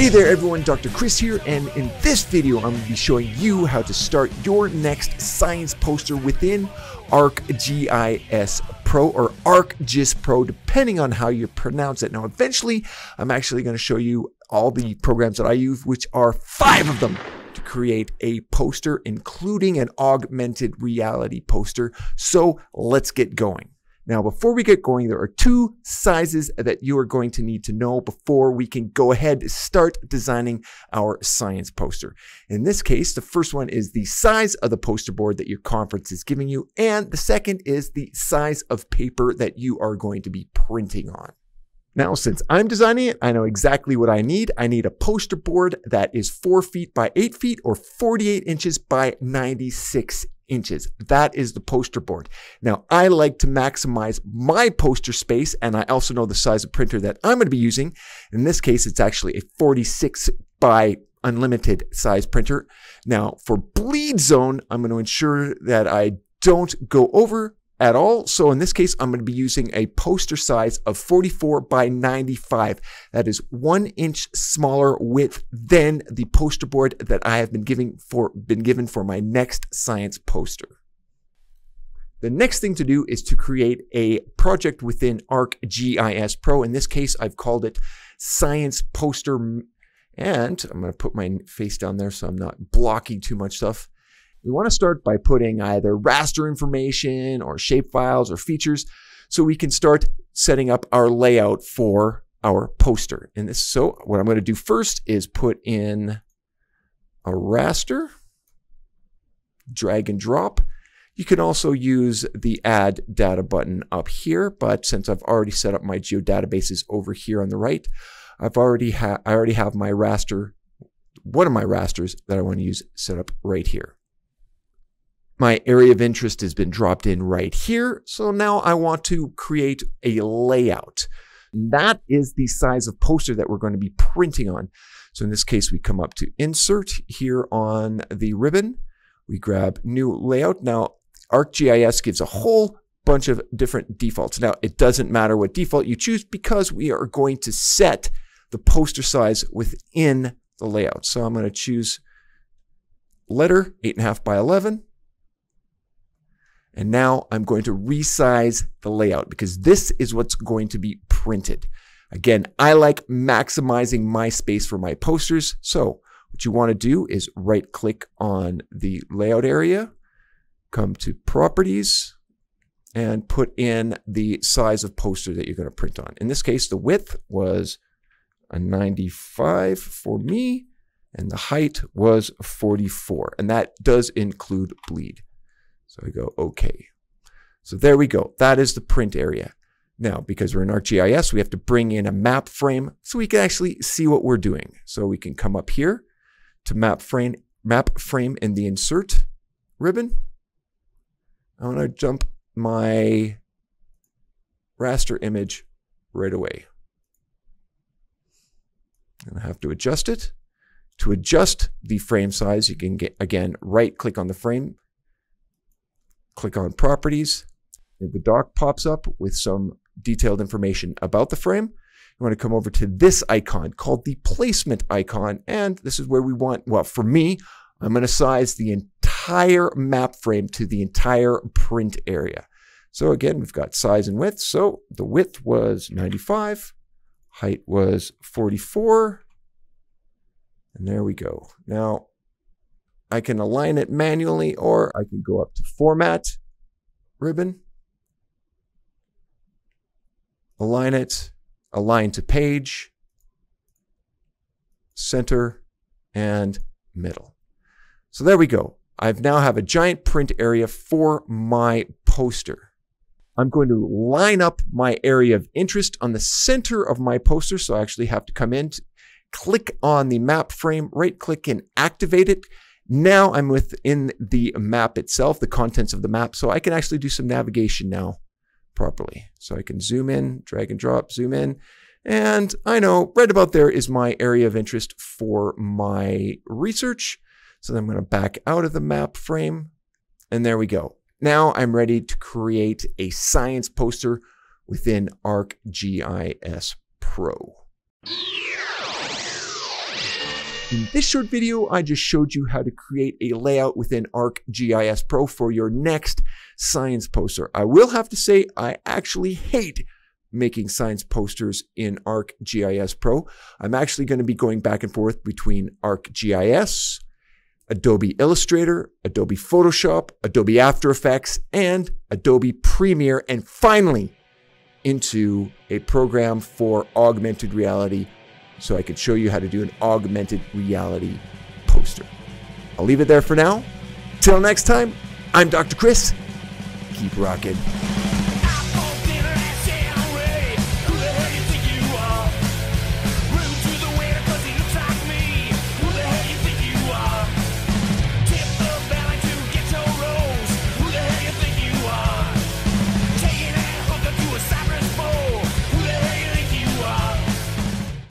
Hey there everyone, Dr. Chris here, and in this video I'm going to be showing you how to start your next science poster within ArcGIS Pro or ArcGIS Pro, depending on how you pronounce it. Now eventually I'm actually going to show you all the programs that I use, which are 5 of them, to create a poster, including an augmented reality poster. So let's get going. Now, before we get going, there are 2 sizes that you are going to need to know before we can go ahead and start designing our science poster. In this case, the first one is the size of the poster board that your conference is giving you, and the second is the size of paper that you are going to be printing on. Now, since I'm designing it, I know exactly what I need. I need a poster board that is 4 feet by 8 feet or 48 inches by 96 inches. That is the poster board. Now, I like to maximize my poster space, and I also know the size of printer that I'm going to be using. In this case, it's actually a 46 by unlimited size printer. Now, for bleed zone, I'm going to ensure that I don't go over at all. So in this case, I'm going to be using a poster size of 44 by 95. That is 1 inch smaller width than the poster board that I have been given for my next science poster. The next thing to do is to create a project within ArcGIS Pro. In this case, I've called it Science Poster, and I'm going to put my face down there so I'm not blocking too much stuff. We want to start by putting either raster information or shapefiles or features so we can start setting up our layout for our poster. And this, so what I'm going to do first is put in a raster, drag and drop. You can also use the add data button up here, but since I've already set up my geodatabases over here on the right, I already have my raster, one of my rasters that I want to use set up right here. My area of interest has been dropped in right here. So now I want to create a layout. That is the size of poster that we're going to be printing on. So in this case, we come up to Insert here on the ribbon. We grab New Layout. Now, ArcGIS gives a whole bunch of different defaults. Now, it doesn't matter what default you choose because we are going to set the poster size within the layout. So I'm going to choose letter 8.5 by 11. And now I'm going to resize the layout because this is what's going to be printed. Again, I like maximizing my space for my posters. So what you want to do is right click on the layout area, come to properties, and put in the size of poster that you're going to print on. In this case, the width was a 95 for me, and the height was 44. And that does include bleed. So I go, okay. So there we go. That is the print area. Now, because we're in ArcGIS, we have to bring in a map frame so we can actually see what we're doing. So we can come up here to map frame in the insert ribbon. I want to jump my raster image right away. And I have to adjust it. To adjust the frame size, you can get, again, right click on the frame, click on Properties, and the dock pops up with some detailed information about the frame. You want to come over to this icon called the placement icon, and this is where we want, well, for me, I'm going to size the entire map frame to the entire print area. So again, we've got size and width. So the width was 95, height was 44, and there we go. Now, I can align it manually, or I can go up to Format, Ribbon, align it, align to page, center, and middle. So there we go. I now have a giant print area for my poster. I'm going to line up my area of interest on the center of my poster, so I actually have to come in, click on the map frame, right click and activate it. Now I'm within the map itself, the contents of the map, so I can actually do some navigation now properly. So I can zoom in, drag and drop, zoom in, and I know right about there is my area of interest for my research. So then I'm going to back out of the map frame, and there we go. Now I'm ready to create a science poster within ArcGIS Pro. In this short video, I just showed you how to create a layout within ArcGIS Pro for your next science poster. I will have to say, I actually hate making science posters in ArcGIS Pro. I'm actually going to be going back and forth between ArcGIS, Adobe Illustrator, Adobe Photoshop, Adobe After Effects, and Adobe Premiere, and finally into a program for augmented reality so I could show you how to do an augmented reality poster. I'll leave it there for now. Till next time, I'm Dr. Chris. Keep rocking.